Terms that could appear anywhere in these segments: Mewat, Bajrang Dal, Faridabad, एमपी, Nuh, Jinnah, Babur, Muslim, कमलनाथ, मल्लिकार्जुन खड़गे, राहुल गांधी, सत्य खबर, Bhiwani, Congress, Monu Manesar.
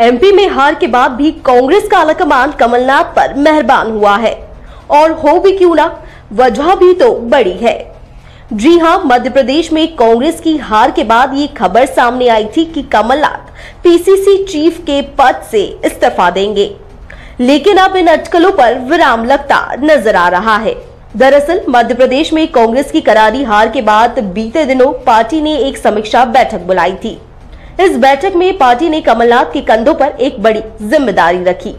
एमपी में हार के बाद भी कांग्रेस का आलाकमान कमलनाथ पर मेहरबान हुआ है, और हो भी क्यों ना, वजह भी तो बड़ी है। जी हां, मध्य प्रदेश में कांग्रेस की हार के बाद ये खबर सामने आई थी कि कमलनाथ पीसीसी चीफ के पद से इस्तीफा देंगे, लेकिन अब इन अटकलों पर विराम लगता नजर आ रहा है। दरअसल मध्य प्रदेश में कांग्रेस की करारी हार के बाद बीते दिनों पार्टी ने एक समीक्षा बैठक बुलाई थी। इस बैठक में पार्टी ने कमलनाथ के कंधों पर एक बड़ी जिम्मेदारी रखी,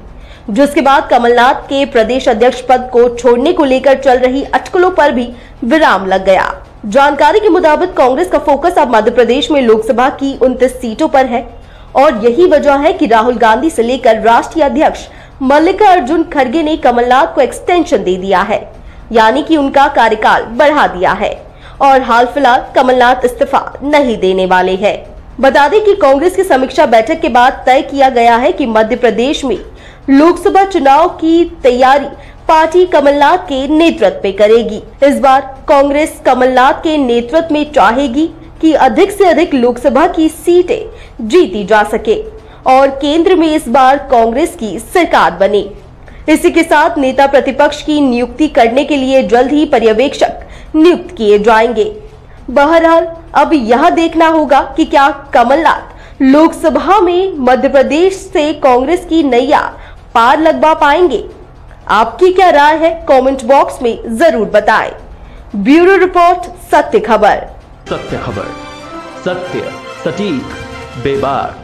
जिसके बाद कमलनाथ के प्रदेश अध्यक्ष पद को छोड़ने को लेकर चल रही अटकलों पर भी विराम लग गया। जानकारी के मुताबिक कांग्रेस का फोकस अब मध्य प्रदेश में लोकसभा की 29 सीटों पर है, और यही वजह है कि राहुल गांधी से लेकर राष्ट्रीय अध्यक्ष मल्लिकार्जुन खड़गे ने कमलनाथ को एक्सटेंशन दे दिया है, यानी कि उनका कार्यकाल बढ़ा दिया है, और हाल फिलहाल कमलनाथ इस्तीफा नहीं देने वाले हैं। बता दें कि कांग्रेस की समीक्षा बैठक के बाद तय किया गया है कि मध्य प्रदेश में लोकसभा चुनाव की तैयारी पार्टी कमलनाथ के नेतृत्व में करेगी। इस बार कांग्रेस कमलनाथ के नेतृत्व में चाहेगी कि अधिक से अधिक लोकसभा की सीटें जीती जा सके और केंद्र में इस बार कांग्रेस की सरकार बने। इसी के साथ नेता प्रतिपक्ष की नियुक्ति करने के लिए जल्द ही पर्यवेक्षक नियुक्त किए जाएंगे। बहरहाल अब यह देखना होगा कि क्या कमलनाथ लोकसभा में मध्य प्रदेश से कांग्रेस की नैया पार लगवा पाएंगे। आपकी क्या राय है, कमेंट बॉक्स में जरूर बताएं। ब्यूरो रिपोर्ट, सत्य खबर। सत्य खबर, सत्य, सटीक, बेबाक।